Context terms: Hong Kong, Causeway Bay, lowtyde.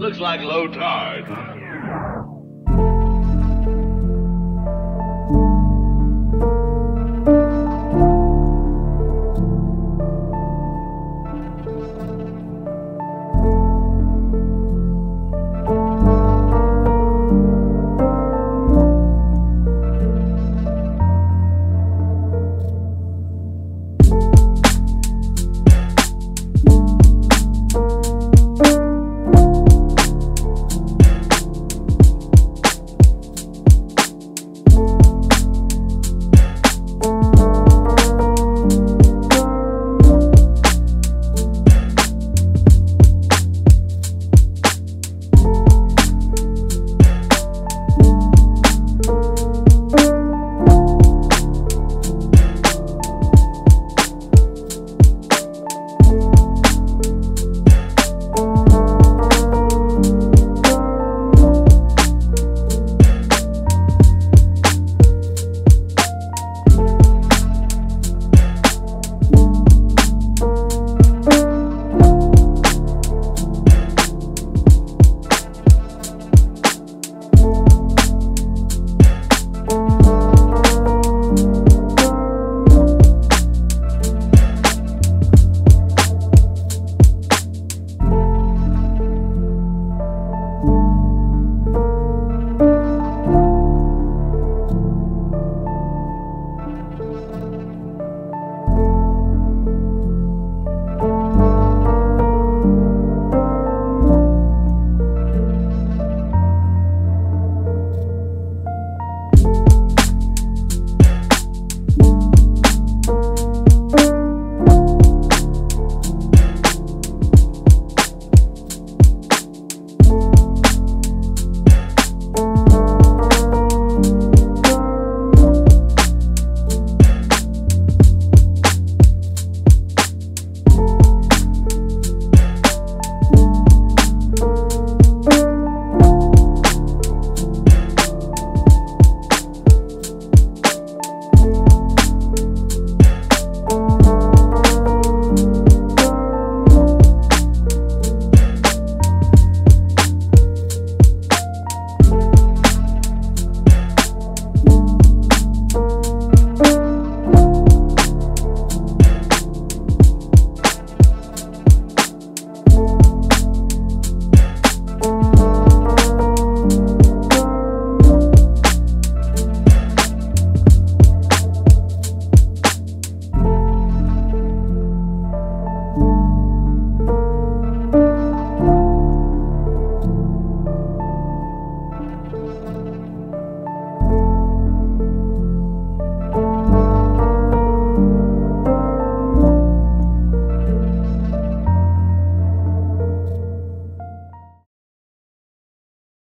Looks like low tide.